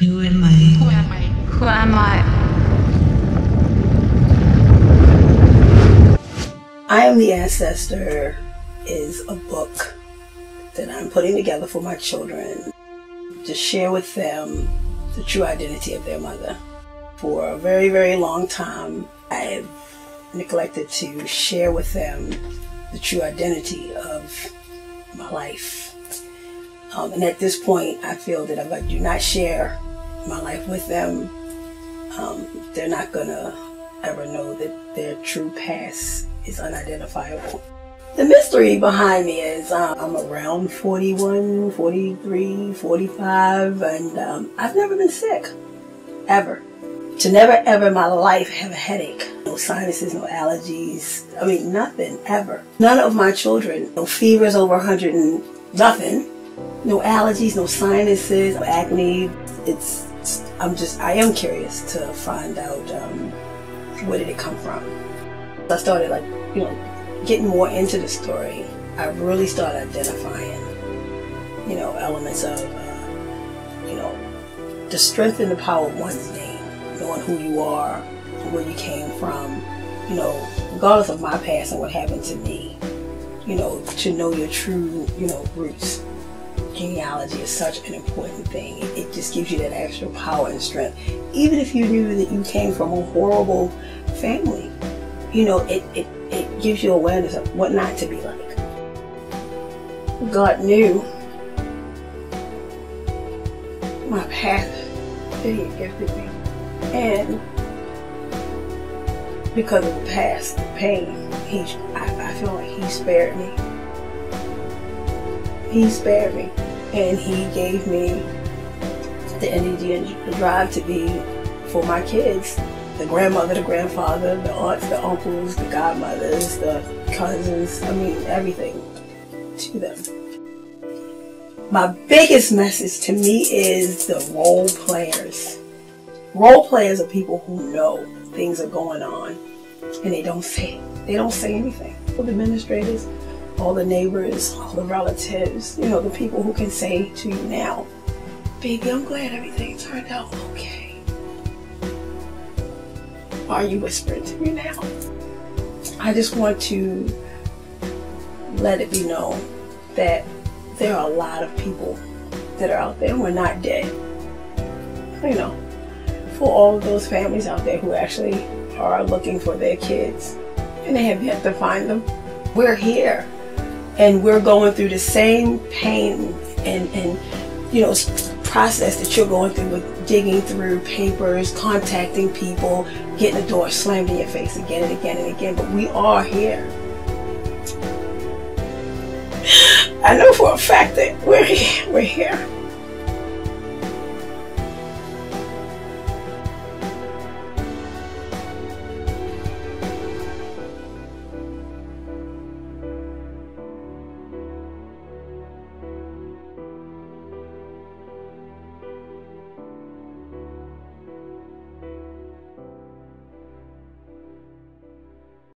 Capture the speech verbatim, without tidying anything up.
Who am I? Who am I? Who am I? I Am the Ancestor is a book that I'm putting together for my children to share with them the true identity of their mother. For a very, very long time, I've neglected to share with them the true identity of my life. Um, and at this point, I feel that if I do not share my life with them, um, they're not gonna ever know that their true past is unidentifiable. The mystery behind me is um, I'm around forty-one, forty-three, forty-five, and um, I've never been sick, ever. To never ever in my life have a headache. No sinuses, no allergies, I mean nothing, ever. None of my children, no fevers over one hundred and nothing. No allergies, no sinuses, no acne. It's, it's, I'm just, I am curious to find out um, where did it come from. I started like, you know, getting more into the story. I really started identifying, you know, elements of, uh, you know, the strength and the power of one's name. Knowing who you are, where you came from, you know, regardless of my past and what happened to me, you know, to know your true, you know, roots. Genealogy is such an important thing. It just gives you that extra power and strength. Even if you knew that you came from a horrible family, you know, it, it, it gives you awareness of what not to be like. God knew my path that He gifted me. And because of the past, the pain, he, I, I feel like He spared me. He spared me, and He gave me the energy and the drive to be for my kids. The grandmother, the grandfather, the aunts, the uncles, the godmothers, the cousins, I mean everything to them. My biggest message to me is the role players. Role players are people who know things are going on and they don't say it. They don't say anything. All the administrators, all the neighbors, all the relatives, you know, the people who can say to you now, baby, I'm glad everything turned out okay. Are you whispering to me now? I just want to let it be known that there are a lot of people that are out there and we're not dead, you know. For all of those families out there who actually are looking for their kids and they have yet to find them, we're here and we're going through the same pain and, and you know, process that you're going through with digging through papers, contacting people, getting the door slammed in your face again and again and again, but we are here. I know for a fact that we're here. We're here.